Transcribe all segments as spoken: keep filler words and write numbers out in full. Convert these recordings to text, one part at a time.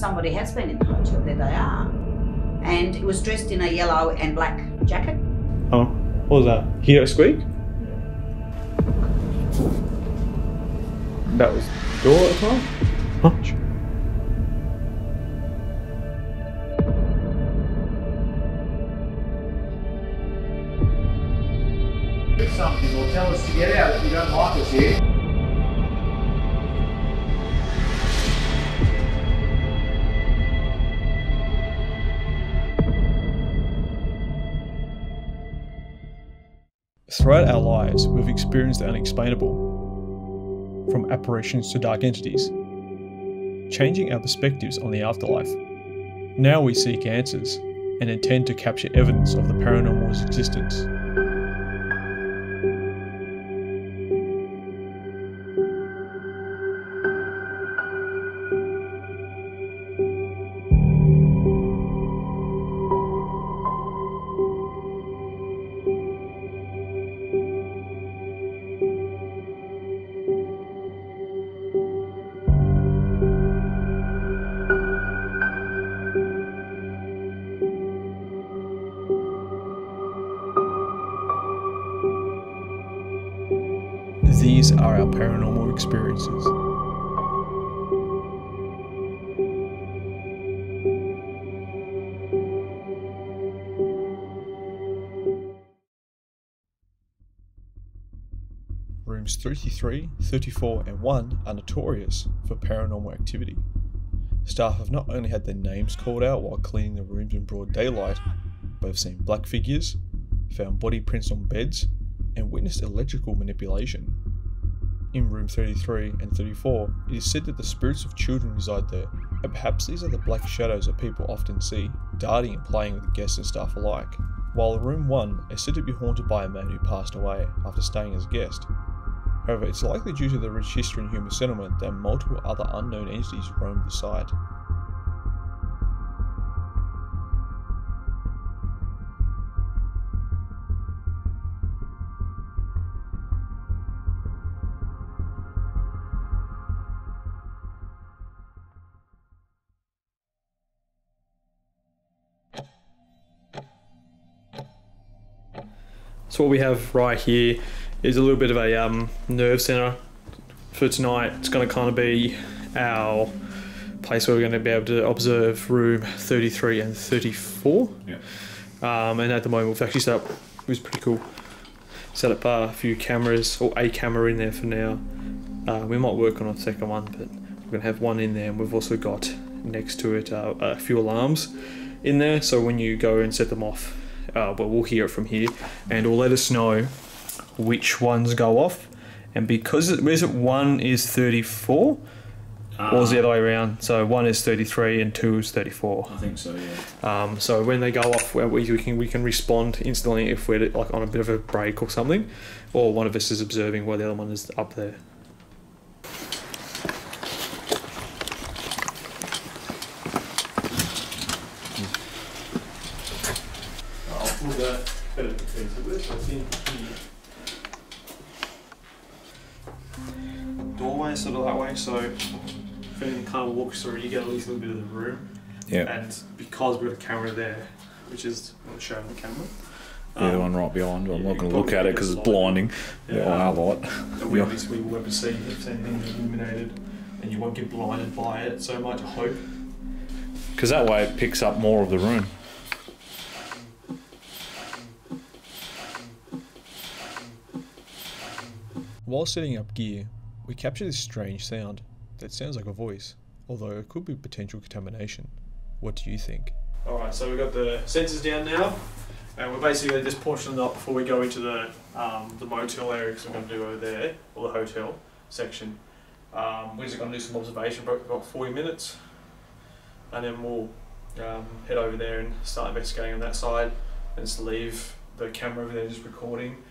somebody has been in the hotel. There they are. And it was dressed in a yellow and black jacket. Oh, what was that? Hero squeak? That was the door as well? Huh? Something will tell us to get out if you don't like us here. Throughout our lives, we've experienced the unexplainable, from apparitions to dark entities, changing our perspectives on the afterlife. Now we seek answers and intend to capture evidence of the paranormal's existence. These are our paranormal experiences. Rooms thirty-three, thirty-four and one are notorious for paranormal activity. Staff have not only had their names called out while cleaning the rooms in broad daylight, but have seen black figures, found body prints on beds, and witnessed electrical manipulation. In room thirty-three and thirty-four, it is said that the spirits of children reside there, and perhaps these are the black shadows that people often see, darting and playing with guests and staff alike, while room one is said to be haunted by a man who passed away after staying as a guest. However, it's likely due to the rich history and human settlement that multiple other unknown entities roamed the site. So what we have right here is a little bit of a um, nerve center for tonight. It's going to kind of be our place where we're going to be able to observe room thirty-three and thirty-four. Yeah. Um, and at the moment we've actually set up, it was pretty cool, set up uh, a few cameras, or a camera in there for now. Uh, we might work on a second one, but we're going to have one in there, and we've also got next to it uh, a few alarms in there, so when you go and set them off, Uh, but we'll hear it from here, and it'll let us know which ones go off. And because it, is it one is thirty-four, uh, or is the other way around? So one is thirty-three and two is thirty-four. I think so. Yeah. Um, so when they go off, we, we can we can respond instantly if we're like on a bit of a break or something, or one of us is observing while the other one is up there. Doorway sort of that way, so if anything kind of walks through, you get at least a little bit of the room. Yeah. And because we've got a camera there, which is on the show on the camera. Yeah, um, the one right behind. I'm yeah, not going to look at it because it's blinding. Yeah. Our light. We at least we will ever see if anything is illuminated, and you won't get blinded by it so much. I hope. Because that way it picks up more of the room. While setting up gear, we capture this strange sound that sounds like a voice, although it could be potential contamination. What do you think? Alright, so we've got the sensors down now, and we're basically at this portion of the night before we go into the, um, the motel area, because we're going to do over there, or the hotel section. Um, we're just going to do some observation for about forty minutes, and then we'll um, head over there and start investigating on that side, and just leave the camera over there just recording.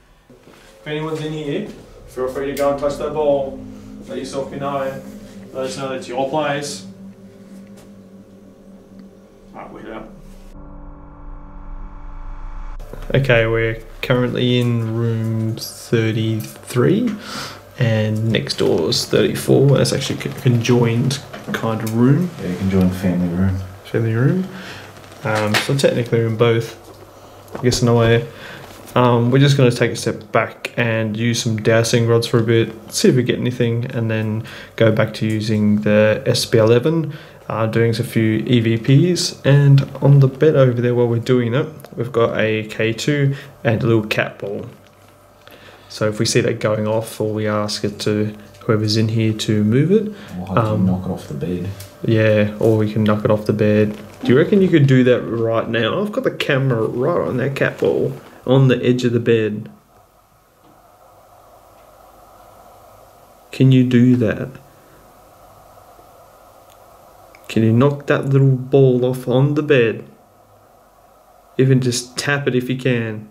If anyone's in here, feel free to go and touch that ball, let yourself be known, let us know that's your place. Alright, we're out. Okay, we're currently in room thirty-three and next door is thirty-four. That's actually a conjoined kind of room. Yeah, conjoined family room. Family room. Um, so technically in both, I guess, in a way. Um, we're just going to take a step back and use some dowsing rods for a bit, see if we get anything, and then go back to using the S P eleven, uh, doing a few E V Ps. And on the bed over there while we're doing it, we've got a K two and a little cat ball. So if we see that going off, or we ask it to whoever's in here to move it, we'll um, knock it off the bed. Yeah, or we can knock it off the bed. Do you reckon you could do that right now? I've got the camera right on that cat ball, on the edge of the bed. Can you do that? Can you knock that little ball off on the bed? Even just tap it if you can.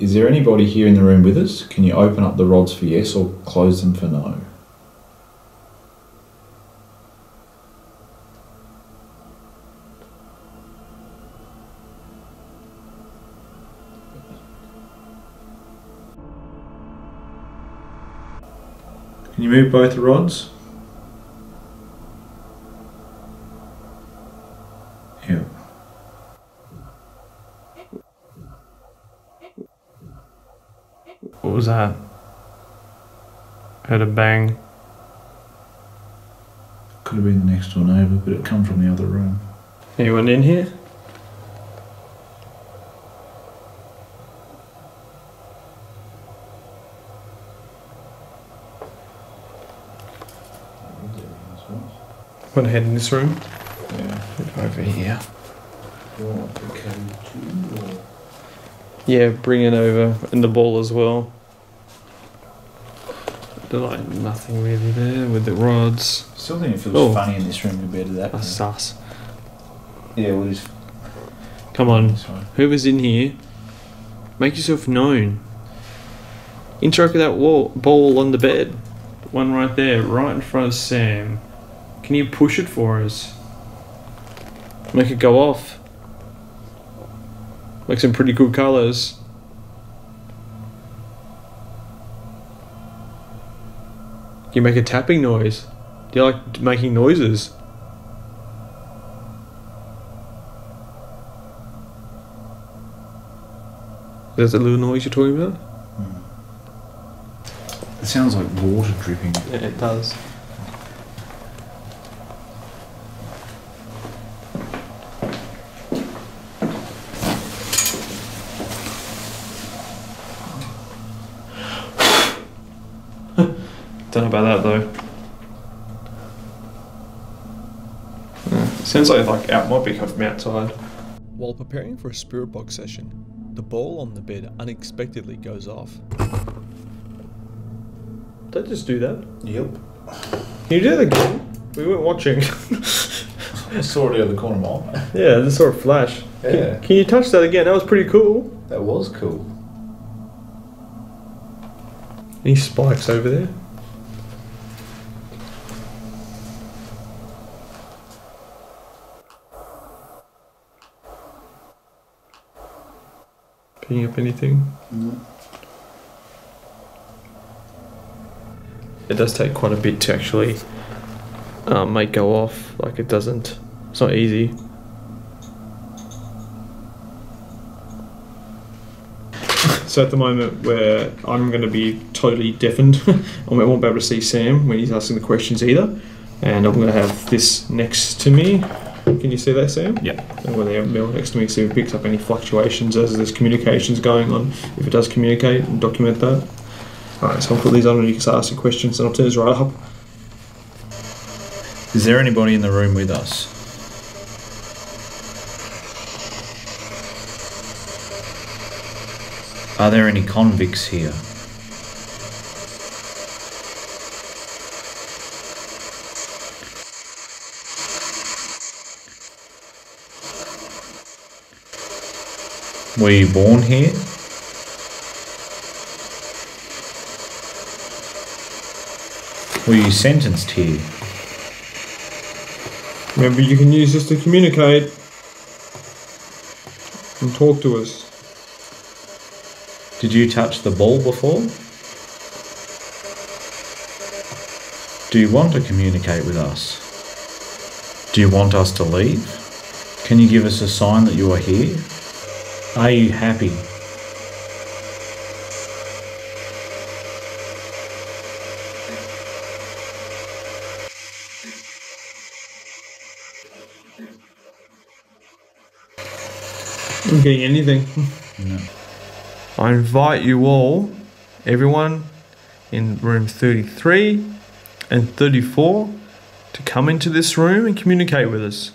Is there anybody here in the room with us? Can you open up the rods for yes or close them for no? Can you move both rods? Yeah. What was that? Heard a bang. Could have been the next door neighbour, but it come from the other room. Anyone in here? One head in this room. Yeah. Over here. Yeah, bring it over, and the ball as well. There's like nothing really there with the rods. Still think it feels oh. funny in this room compared to that. That's sus. Yeah, we'll just. Come on, whoever's in here, make yourself known. Interact with that wall ball on the bed. One right there, right in front of Sam. Can you push it for us? Make it go off. Make some pretty cool colours. You make a tapping noise. Do you like making noises? Is that the little noise you're talking about? Mm. It sounds like water dripping. Yeah, it does. Don't know about that though. Yeah. Sounds like like out might be from outside. While preparing for a spirit box session, the ball on the bed unexpectedly goes off. Did I just do that? Yep. Can you do that again? We weren't watching. I saw it out of the corner of my eye. Yeah, I just saw it flash. Yeah. Can, can you touch that again? That was pretty cool. That was cool. Any spikes over there? Picking up anything? No. It does take quite a bit to actually um, make go off. Like it doesn't. It's not easy. So at the moment where I'm going to be totally deafened, I won't be able to see Sam when he's asking the questions either. And I'm going to have this next to me. Can you see that, Sam? Yeah. I'm going to have Mel next to me, see if it picks up any fluctuations as there's communications going on. If it does communicate, and document that. Alright, so I'll put these on and you can ask the questions and I'll turn this right up. Is there anybody in the room with us? Are there any convicts here? Were you born here? Were you sentenced here? Remember, you can use this to communicate. talk to us. Did you touch the ball before? Do you want to communicate with us? Do you want us to leave? Can you give us a sign that you are here? Are you happy? I'm getting anything. No. I invite you all, everyone in room thirty-three and thirty-four, to come into this room and communicate with us.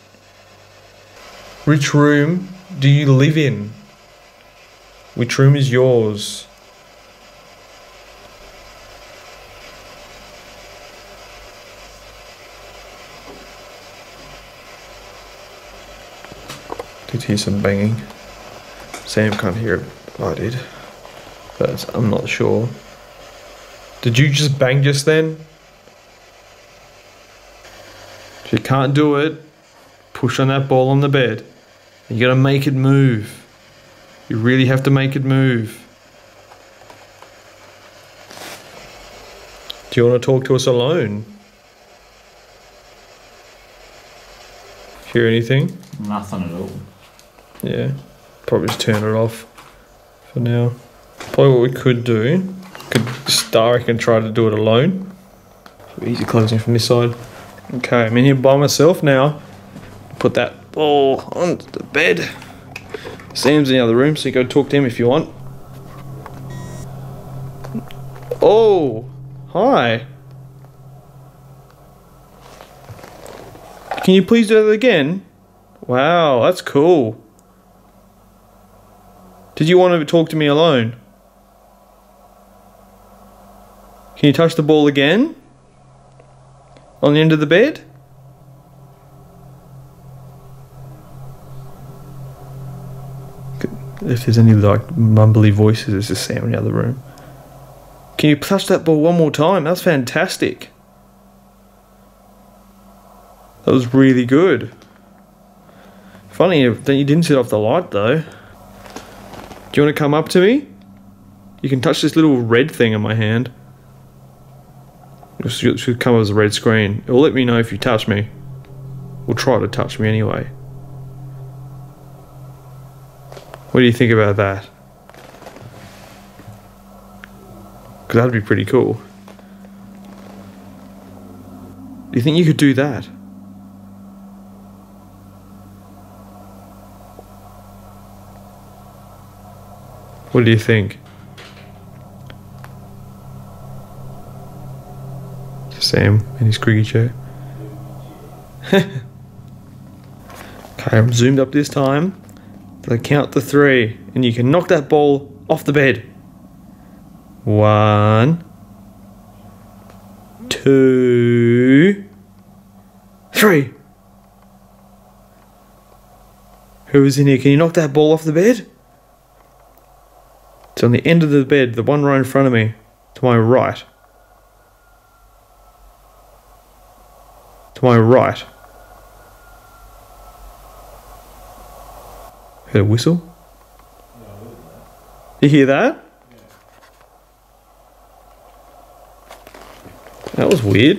Which room do you live in? Which room is yours? Did hear some banging? Sam can't hear it. I did, but I'm not sure. Did you just bang just then? If you can't do it, push on that ball on the bed. You gotta make it move. You really have to make it move. Do you want to talk to us alone? Hear anything? Nothing at all. Yeah, probably just turn it off. For now, probably what we could do, could Starik and try to do it alone. So easy closing from this side. Okay, I'm in here by myself now. Put that ball on the bed. Sam's in the other room, so you go talk to him if you want. Oh, hi. Can you please do that again? Wow, that's cool. Did you want to talk to me alone? Can you touch the ball again? On the end of the bed? If there's any like mumbly voices, it's just Sam in the other room. Can you touch that ball one more time? That's fantastic. That was really good. Funny that you didn't set off the light though. Do you want to come up to me? You can touch this little red thing in my hand. It should come up as a red screen. It'll let me know if you touch me. Or try to touch me anyway. What do you think about that? Because that'd be pretty cool. Do you think you could do that? What do you think? Sam in his squeaky chair. Okay, I'm zoomed up this time. So count to three, and you can knock that ball off the bed. One, two, three. Who is in here? Can you knock that ball off the bed? It's on the end of the bed, the one right in front of me, to my right. To my right. Heard a whistle? You hear that? That was weird.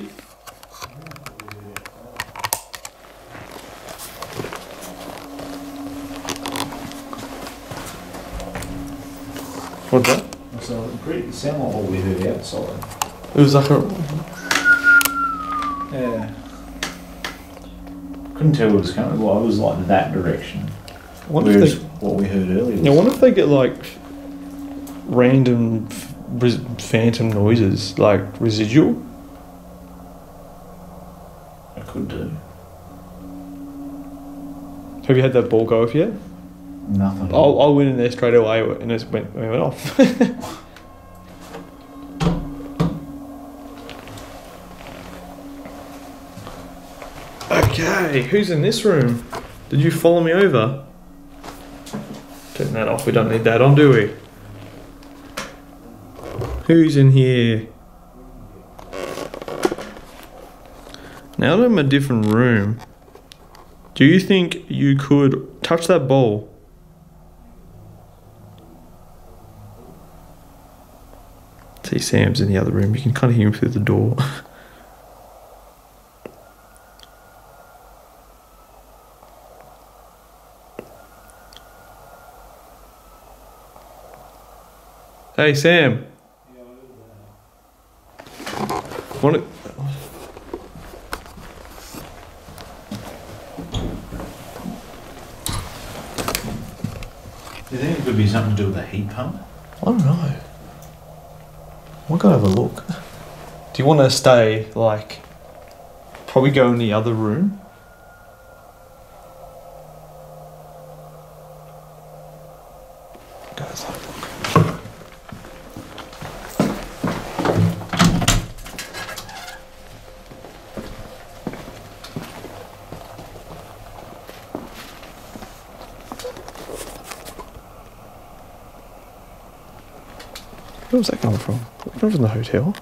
What's that? So it pretty sound like what we heard outside. It was like a... Yeah. Couldn't tell where it was coming. Well, it was like that direction. Whereas they, what we heard earlier was... I wonder if they get like random phantom noises, like residual. I could do. Have you had that ball go off yet? Nothing. I went in there straight away and it went, it went off. Okay, who's in this room? Did you follow me over? Turn that off, we don't need that on, do we? Who's in here? Now that I'm in a different room, do you think you could touch that ball? See, Sam's in the other room. You can kind of hear him through the door. Hey, Sam. Want it? Do you think it could be something to do with a heat pump? I don't know. I'll go have a look. Do you want to stay, like, probably go in the other room? Guys, have a look. Where was that coming from? Not from the hotel.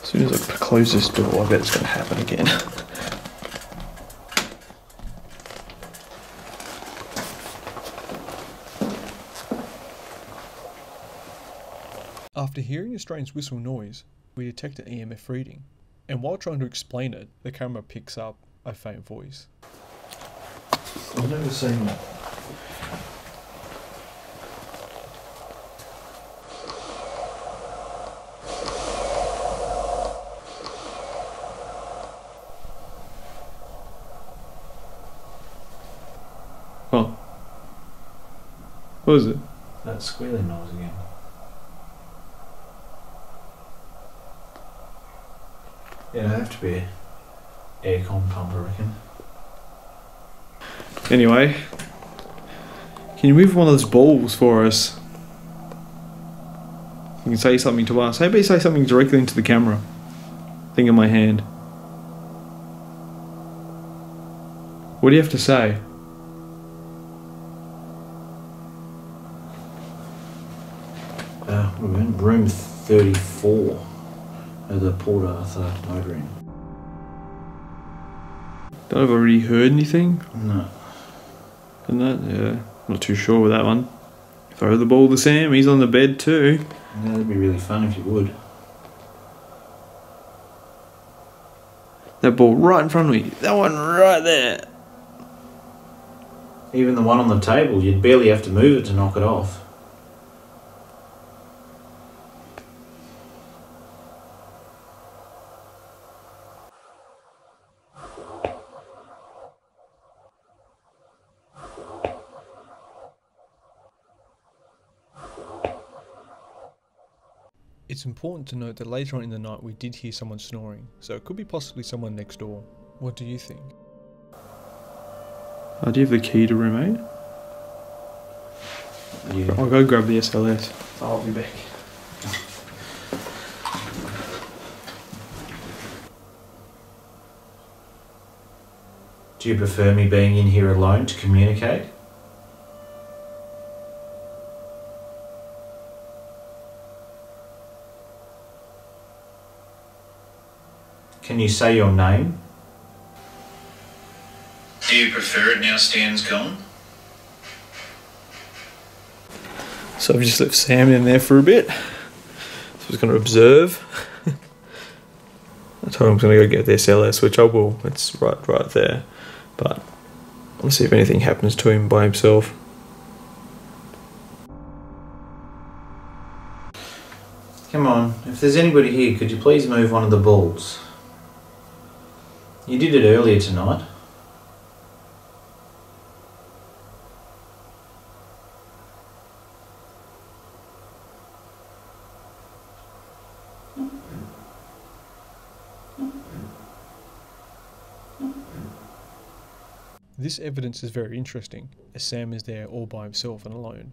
As soon as I close this door, I bet it's going to happen again. After hearing a strange whistle noise, we detect an E M F reading, and while trying to explain it, the camera picks up a faint voice. I've never seen that. What was it? That squealing noise again. Yeah, it'd have to be an aircon pump, I reckon. Anyway, can you move one of those balls for us? You can say something to us. How about you say something directly into the camera? Thing in my hand. What do you have to say? We're in room thirty-four at the Port Arthur Motor Inn. Don't know if I really heard anything. No. Isn't that? Yeah. Not too sure with that one. Throw the ball to Sam, he's on the bed too. Yeah, that'd be really fun if you would. That ball right in front of me. That one right there. Even the one on the table, you'd barely have to move it to knock it off. It's important to note that later on in the night we did hear someone snoring, so it could be possibly someone next door. What do you think? Uh, do you have the key to room eight? Yeah. I'll go grab the S L S. I'll be back. Do you prefer me being in here alone to communicate? Can you say your name? Do you prefer it now Stan's gone? So I've just left Sam in there for a bit. So I was going to observe. I told him I was going to go get the S L S, which I will. It's right, right there. But let's see if anything happens to him by himself. Come on, if there's anybody here, could you please move one of the balls? You did it earlier tonight. This evidence is very interesting, as Sam is there all by himself and alone.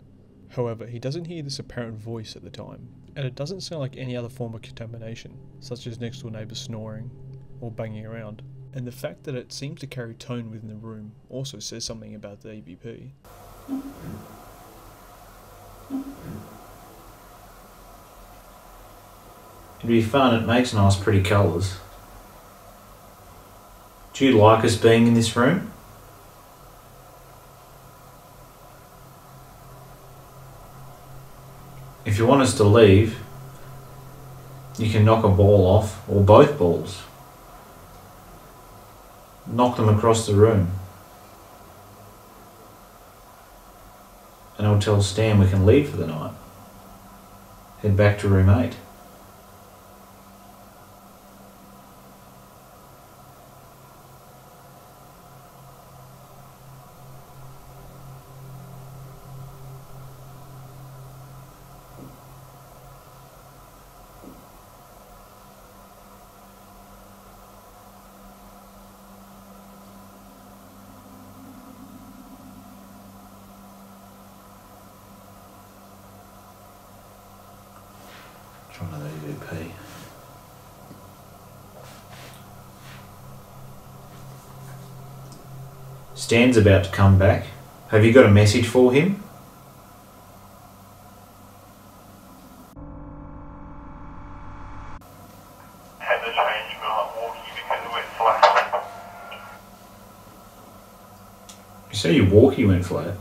However, he doesn't hear this apparent voice at the time, and it doesn't sound like any other form of contamination, such as next door neighbours snoring or banging around. And the fact that it seems to carry tone within the room also says something about the E V P. It'd be fun, it makes nice pretty colours. Do you like us being in this room? If you want us to leave, you can knock a ball off, or both balls. Knock them across the room. And I'll tell Stan we can leave for the night. Head back to room eight. Trying to E V P. Stan's about to come back. Have you got a message for him? Had to change my walkie because it went flat. You say your walkie went flat?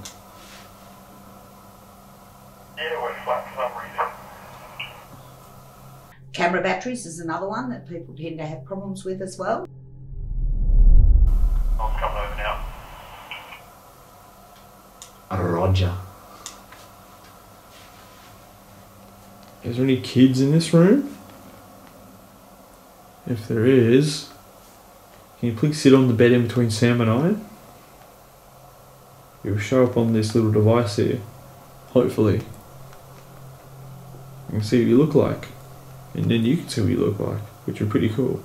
Camera batteries is another one that people tend to have problems with as well. I'll come over now. Roger. Is there any kids in this room? If there is, can you please sit on the bed in between Sam and I? It will show up on this little device here, hopefully. I can see what you look like. And then you can see what you look like, which are pretty cool.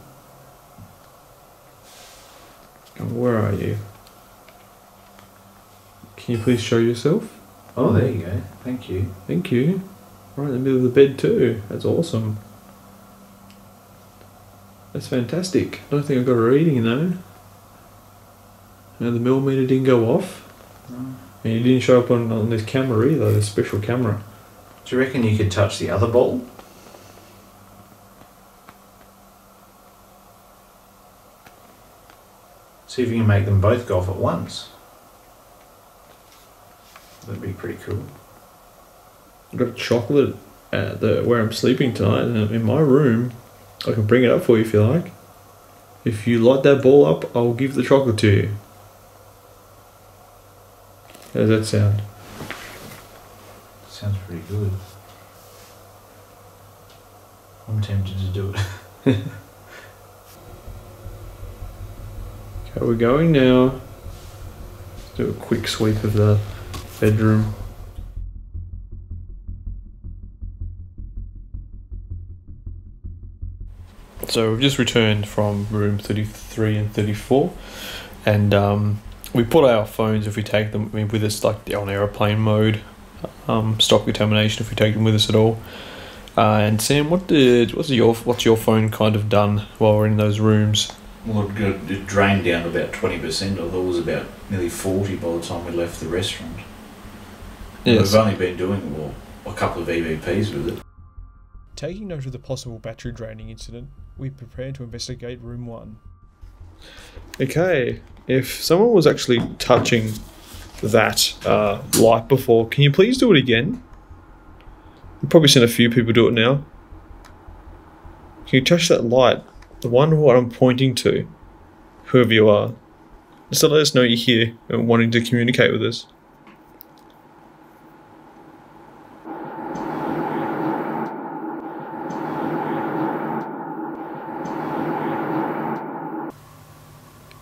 And where are you? Can you please show yourself? Oh, there you go. Thank you. Thank you. Right in the middle of the bed too. That's awesome. That's fantastic. I don't think I got a reading though. Now the millimeter didn't go off. No. And you didn't show up on, on this camera either, this special camera. Do you reckon you could touch the other ball? See if you can make them both go off at once. That'd be pretty cool. I've got chocolate at the, where I'm sleeping tonight, and in my room. I can bring it up for you if you like. If you light that ball up, I'll give the chocolate to you. How does that sound? Sounds pretty good. I'm tempted to do it. Okay, we're going now. Let's do a quick sweep of the bedroom. So we've just returned from room thirty-three and thirty-four, and um, we put our phones, if we take them with us, like on airplane mode, um, stop contamination if we take them with us at all. Uh, and Sam, what did what's your what's your phone kind of done while we're in those rooms? Well, it drained down to about twenty percent, although it was about nearly forty by the time we left the restaurant. Yes. We've only been doing, well, a couple of E V Ps with it. Taking note of the possible battery draining incident, we prepared to investigate room one. Okay, if someone was actually touching that uh, light before, can you please do it again? You've probably seen a few people do it now. Can you touch that light? The one what I'm pointing to, whoever you are, just to let us know you're here and wanting to communicate with us.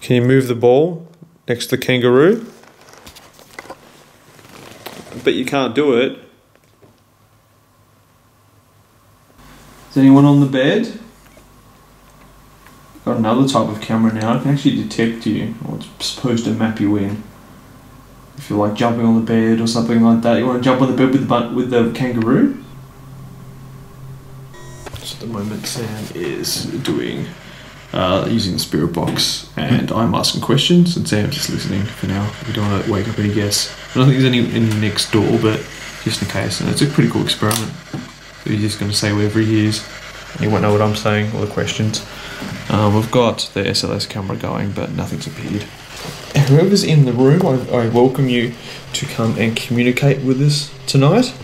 Can you move the ball next to the kangaroo? But you can't do it. Is anyone on the bed? Got another type of camera now. It can actually detect you, or it's supposed to map you in. if you're like jumping on the bed or something like that. You want to jump on the bed with the, with the kangaroo. So at the moment Sam is doing, uh, using the spirit box, and I'm asking questions and Sam's just listening for now. We don't want to wake up any guests. I don't think there's any, any next door, but just in case. And it's a pretty cool experiment. So he's just going to say wherever he is. You won't know what I'm saying, all the questions. Um, we've got the S L S camera going, but nothing's appeared. Whoever's in the room, I, I welcome you to come and communicate with us tonight.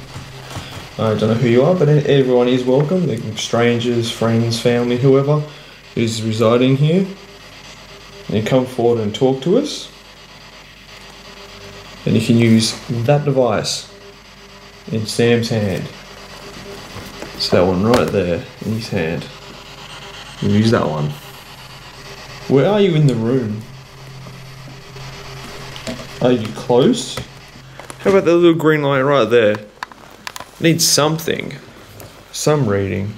I don't know who you are, but everyone is welcome. They're strangers, friends, family, whoever is residing here. And you come forward and talk to us. And you can use that device in Sam's hand. It's that one right there in his hand. You can use that one. Where are you in the room? Are you close? How about that little green light right there? It needs something. Some reading.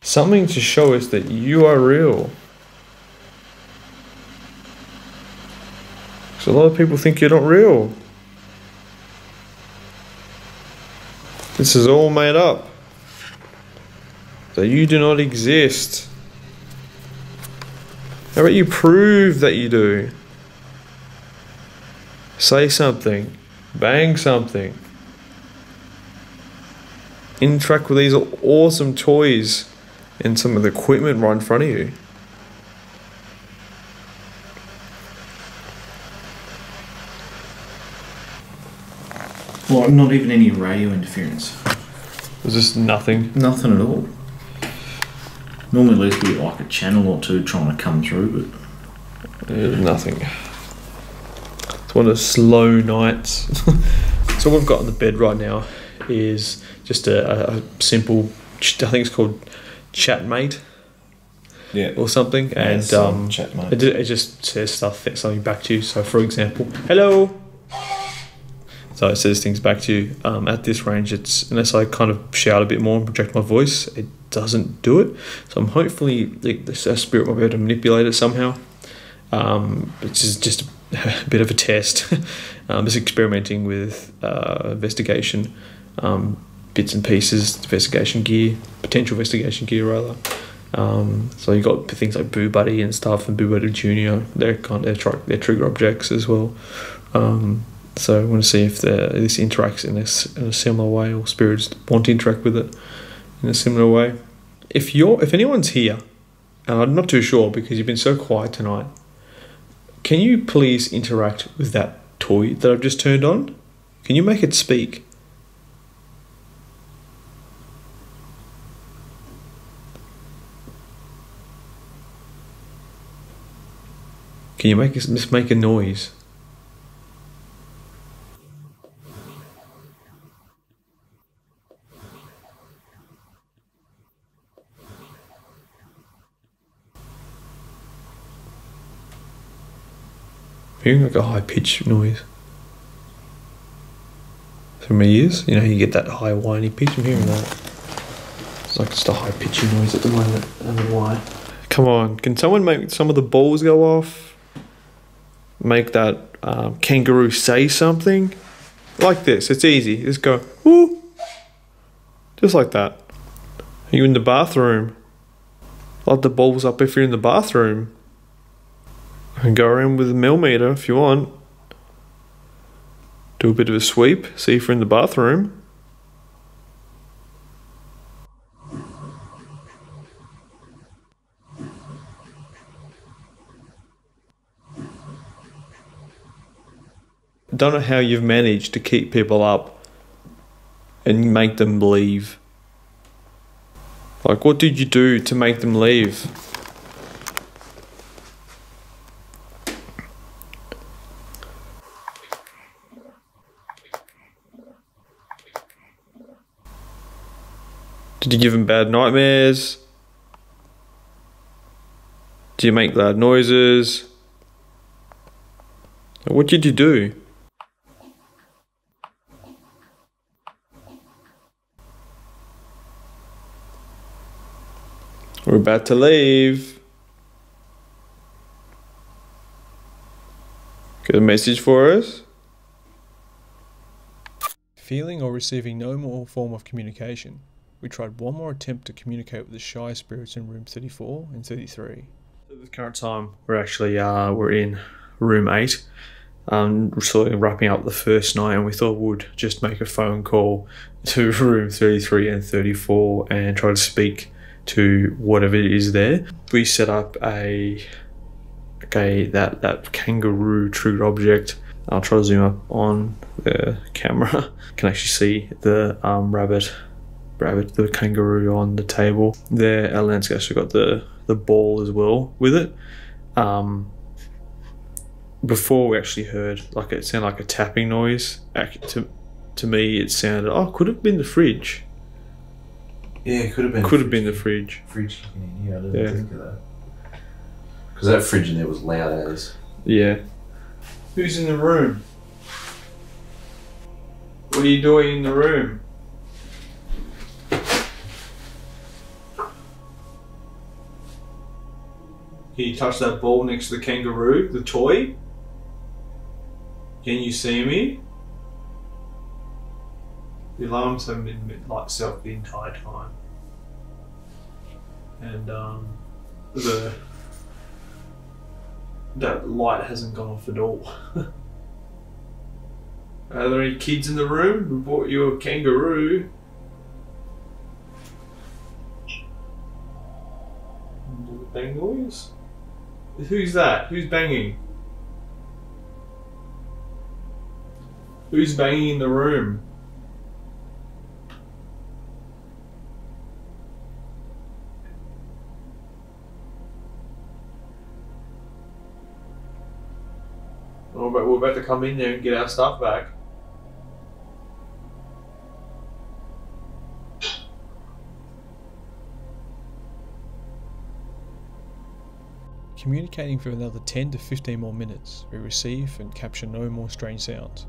Something to show us that you are real. Because a lot of people think you're not real. This is all made up. So you do not exist. How about you prove that you do? Say something. Bang something. Interact with these awesome toys and some of the equipment right in front of you. Like, not even any radio interference. There's just nothing? Nothing at all. Normally there's be like a channel or two trying to come through, but... Yeah, nothing. It's one of those slow nights. So what we've got on the bed right now is just a, a simple, I think it's called Chatmate. Yeah. Or something. Yeah, and um, Chatmate. It, it just says stuff, something back to you. So for example, hello! So it says things back to you. Um, at this range, it's unless I kind of shout a bit more and project my voice, it doesn't do it. So I'm hopefully like, the spirit might be able to manipulate it somehow. Um, which is just a, a bit of a test. um, just experimenting with uh, investigation, um, bits and pieces, investigation gear, potential investigation gear rather. Um, so you got things like Boo Buddy and stuff, and Boo Buddy Junior. They're kind of they're, they're trigger objects as well. Um, So I want to see if the, this interacts in a, in a similar way, or spirits want to interact with it in a similar way. If you're, if anyone's here, and I'm not too sure because you've been so quiet tonight, can you please interact with that toy that I've just turned on? Can you make it speak? Can you make it, just make a noise? Hearing like a high pitched noise from my ears, you know, you get that high whiny pitch. I'm hearing that. It's like just a high pitchy noise at the moment. I don't know why. Come on, can someone make some of the balls go off? Make that um, kangaroo say something like this. It's easy. Just go woo, just like that. Are you in the bathroom? Light the balls up if you're in the bathroom. And go around with a millimeter if you want. Do a bit of a sweep, see if you're in the bathroom. Don't know how you've managed to keep people up and make them leave. Like, what did you do to make them leave? Did you give them bad nightmares? Do you make loud noises? What did you do? We're about to leave. Got a message for us? Feeling or receiving no more form of communication, we tried one more attempt to communicate with the shy spirits in room thirty-four and thirty-three. At this current time, we're actually uh, we're in room eight. Um, we're sort of wrapping up the first night, and we thought we'd just make a phone call to room thirty-three and thirty-four and try to speak to whatever it is there. We set up a okay that that kangaroo trigger object. I'll try to zoom up on the camera. You can actually see the um, rabbit, rabbit, the kangaroo on the table there. Alan's actually got the the ball as well with it. Um, before we actually heard, like, it sounded like a tapping noise. To, to me it sounded, oh, could have been the fridge. Yeah, it could have been could have been the fridge fridge in here. I didn't yeah. think of that, because that fridge in there was loud as. Yeah. Who's in the room? What are you doing in the room? Can you touch that ball next to the kangaroo, the toy? Can you see me? The alarms haven't been lights out the entire time. And um, the that light hasn't gone off at all. Are there any kids in the room? We bought you a kangaroo. Do the bang noise? Who's that? Who's banging? Who's banging in the room? We're about to come in there and get our stuff back. Communicating for another ten to fifteen more minutes, we receive and capture no more strange sounds.